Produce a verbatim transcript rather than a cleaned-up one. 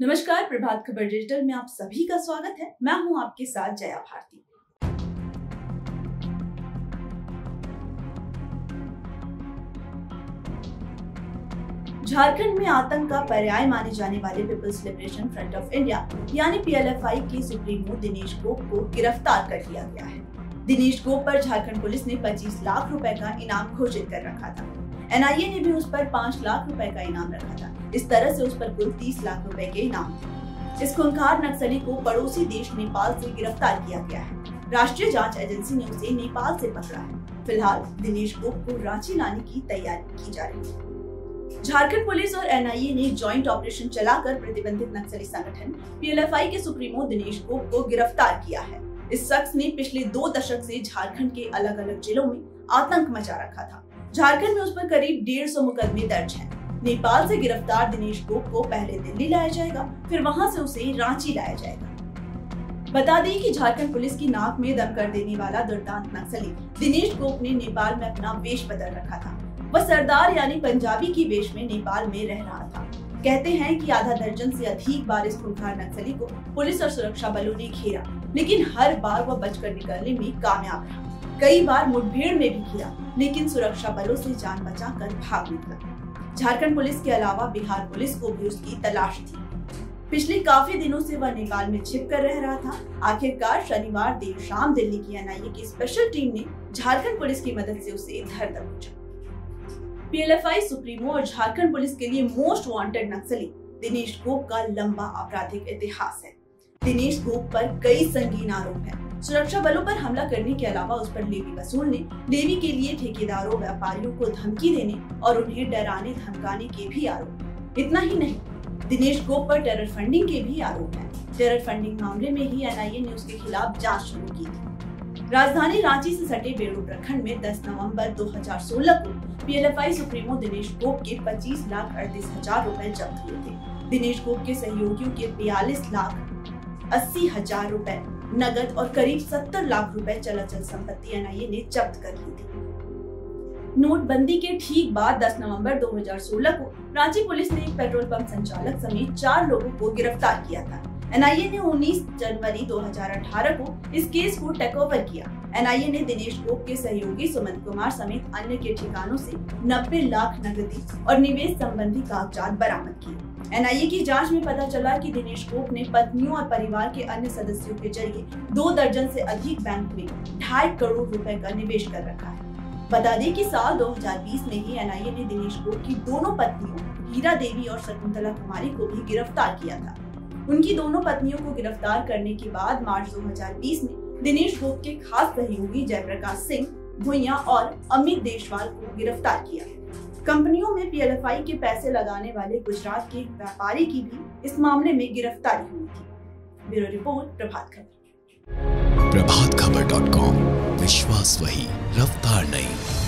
नमस्कार, प्रभात खबर डिजिटल में आप सभी का स्वागत है। मैं हूं आपके साथ जया भारती। झारखंड में आतंक का पर्याय माने जाने वाले people's liberation front of India यानी पी एल एफ आई के सुप्रीमो दिनेश गोप को गिरफ्तार कर लिया गया है। दिनेश गोप पर झारखंड पुलिस ने पच्चीस लाख रुपए का इनाम घोषित कर रखा था। एन आई ए ने भी उस पर पाँच लाख रुपए का इनाम रखा था। इस तरह से उस पर कुल तीस लाख रुपए के इनाम थे। इस खूंखार नक्सली को पड़ोसी देश नेपाल से गिरफ्तार किया गया है। राष्ट्रीय जांच एजेंसी ने उसे नेपाल से पकड़ा है। फिलहाल दिनेश गोप को रांची लाने की तैयारी की जा रही है। झारखंड पुलिस और एन आई ए ने ज्वाइंट ऑपरेशन चलाकर प्रतिबंधित नक्सली संगठन पी एल एफ आई के सुप्रीमो दिनेश गोप को गिरफ्तार किया है। इस शख्स ने पिछले दो दशक से झारखंड के अलग अलग जिलों में आतंक मचा रखा था। झारखंड में उस पर करीब डेढ़ सौ मुकदमे दर्ज हैं। नेपाल से गिरफ्तार दिनेश गोप को पहले दिल्ली लाया जाएगा, फिर वहां से उसे रांची लाया जाएगा। बता दें कि झारखंड पुलिस की नाक में दम कर देने वाला दुर्दांत नक्सली दिनेश गोप ने नेपाल में अपना वेश बदल रखा था। वह सरदार यानी पंजाबी की वेश में नेपाल में रह रहा था। कहते हैं कि आधा दर्जन से अधिक बार इस खूंखार नक्सली को पुलिस और सुरक्षा बलों ने घेरा, लेकिन हर बार वह बचकर निकलने में कामयाब रहा। कई बार मुठभेड़ में भी घिरा, लेकिन सुरक्षा बलों से जान बचाकर भाग निकला। झारखंड पुलिस के अलावा बिहार पुलिस को भी उसकी तलाश थी। पिछले काफी दिनों से वह नेपाल में छिपकर रह रहा था। आखिरकार शनिवार देर शाम दिल्ली की एन आई ए की स्पेशल टीम ने झारखंड पुलिस की मदद से उसे धर दबोचा। P L F I supremo और झारखंड पुलिस के लिए मोस्ट वांटेड नक्सली दिनेश गोप का लंबा आपराधिक इतिहास है। दिनेश गोप पर कई संगीन आरोप हैं। सुरक्षा बलों पर हमला करने के अलावा उस पर लेवी वसूलने, लेवी के लिए ठेकेदारों व्यापारियों को धमकी देने और उन्हें डराने धमकाने के भी आरोप। इतना ही नहीं, दिनेश गोप पर टेरर फंडिंग के भी आरोप हैं। टेरर फंडिंग मामले में ही एन आई ए ने उसके खिलाफ जांच शुरू की थी। राजधानी रांची से सटे बेरो प्रखंड में दस नवंबर दो हजार सोलह को P L F I supremo Dinesh Gop के पच्चीस लाख अड़तीस हजार रूपए जब्त हुए थे। दिनेश गोप के सहयोगियों के बयालीस लाख अस्सी हजार रूपए नगद और करीब सत्तर लाख रुपए चलाचल संपत्ति एन आई ए ने जब्त कर ली थी। नोटबंदी के ठीक बाद दस नवंबर दो हजार सोलह को रांची पुलिस ने एक पेट्रोल पंप संचालक समेत चार लोगों को गिरफ्तार किया था। एन आई ए ने उन्नीस जनवरी दो हजार अठारह को इस केस को टेक ओवर किया। एन आई ए ने दिनेश गोप के सहयोगी सुमंत कुमार समेत अन्य के ठिकानों से नब्बे लाख नकदी और निवेश संबंधी कागजात बरामद किए। एन आई ए की जांच में पता चला कि दिनेश गोप ने पत्नियों और परिवार के अन्य सदस्यों के जरिए दो दर्जन से अधिक बैंक में ढाई करोड़ रुपए का निवेश कर रखा है। बता दें कि साल दो हजार बीस में ही एन आई ए ने दिनेश गोप की दोनों पत्नियों हीरा देवी और शकुंतला कुमारी को भी गिरफ्तार किया था। उनकी दोनों पत्नियों को गिरफ्तार करने के बाद मार्च दो हजार बीस में दिनेश गोप के खास सहयोगी जयप्रकाश सिंह भुईया और अमित देशवाल को गिरफ्तार किया। कंपनियों में पी एल एफ आई के पैसे लगाने वाले गुजरात के व्यापारी की भी इस मामले में गिरफ्तारी हुई थी। Bureau report, Prabhat Khabar. Prabhat Khabar dot com, विश्वास वही, रफ्तार नहीं।